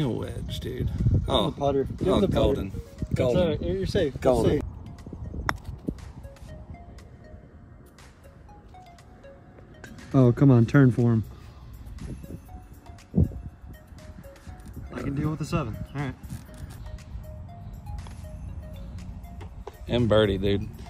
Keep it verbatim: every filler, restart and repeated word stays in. a wedge, dude. Oh, the putter. Oh, the golden. Putter. Golden. That's all right. You're safe. Golden. Safe. Oh, come on. Turn for him. I can deal with the seven. All right. And birdie, dude.